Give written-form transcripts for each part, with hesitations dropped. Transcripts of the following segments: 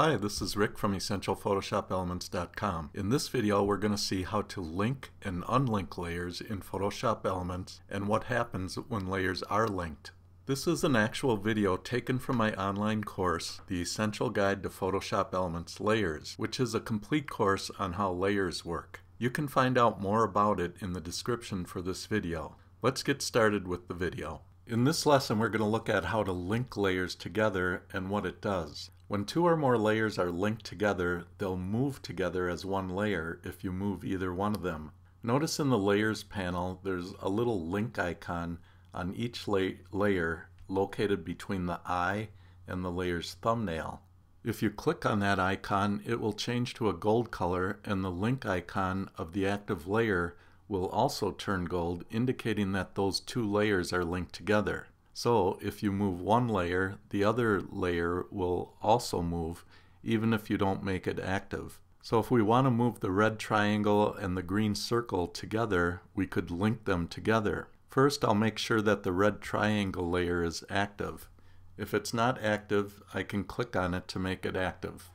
Hi, this is Rick from EssentialPhotoshopElements.com. In this video, we're going to see how to link and unlink layers in Photoshop Elements and what happens when layers are linked. This is an actual video taken from my online course, The Essential Guide to Photoshop Elements Layers, which is a complete course on how layers work. You can find out more about it in the description for this video. Let's get started with the video. In this lesson, we're going to look at how to link layers together and what it does. When two or more layers are linked together, they'll move together as one layer if you move either one of them. Notice in the Layers panel, there's a little link icon on each layer located between the eye and the layer's thumbnail. If you click on that icon, it will change to a gold color, and the link icon of the active layer will also turn gold, indicating that those two layers are linked together. So if you move one layer, the other layer will also move, even if you don't make it active. So if we want to move the red triangle and the green circle together, we could link them together. First, I'll make sure that the red triangle layer is active. If it's not active, I can click on it to make it active.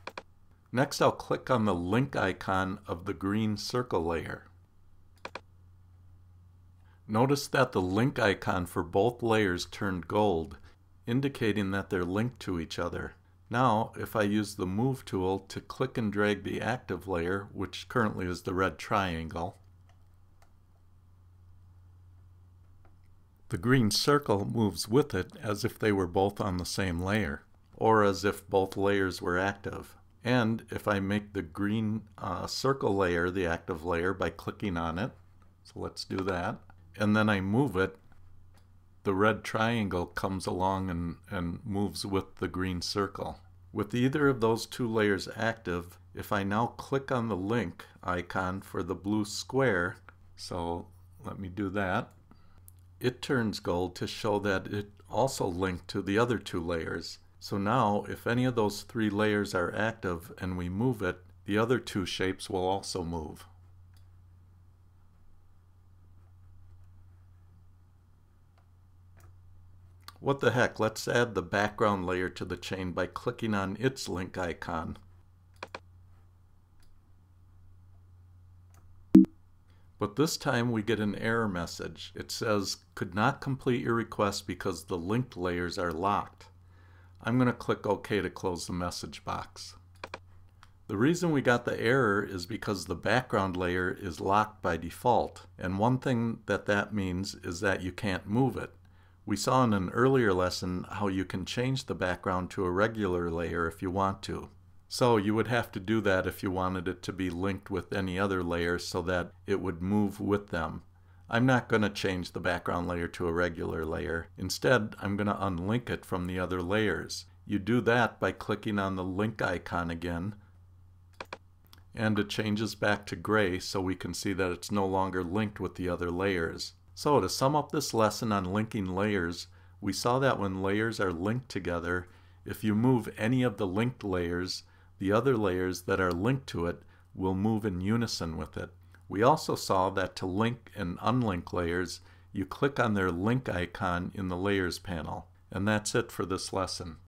Next, I'll click on the link icon of the green circle layer. Notice that the link icon for both layers turned gold, indicating that they're linked to each other. Now, if I use the Move tool to click and drag the active layer, which currently is the red triangle, the green circle moves with it as if they were both on the same layer, or as if both layers were active. And if I make the green circle layer the active layer by clicking on it, so let's do that, and then I move it, the red triangle comes along and moves with the green circle. With either of those two layers active, if I now click on the link icon for the blue square, so let me do that, it turns gold to show that it also linked to the other two layers. So now, if any of those three layers are active and we move it, the other two shapes will also move. What the heck, let's add the background layer to the chain by clicking on its link icon. But this time we get an error message. It says, "Could not complete your request because the linked layers are locked." I'm going to click OK to close the message box. The reason we got the error is because the background layer is locked by default. And one thing that means is that you can't move it. We saw in an earlier lesson how you can change the background to a regular layer if you want to. So you would have to do that if you wanted it to be linked with any other layer so that it would move with them. I'm not going to change the background layer to a regular layer. Instead, I'm going to unlink it from the other layers. You do that by clicking on the link icon again, and it changes back to gray so we can see that it's no longer linked with the other layers. So to sum up this lesson on linking layers, we saw that when layers are linked together, if you move any of the linked layers, the other layers that are linked to it will move in unison with it. We also saw that to link and unlink layers, you click on their link icon in the Layers panel. And that's it for this lesson.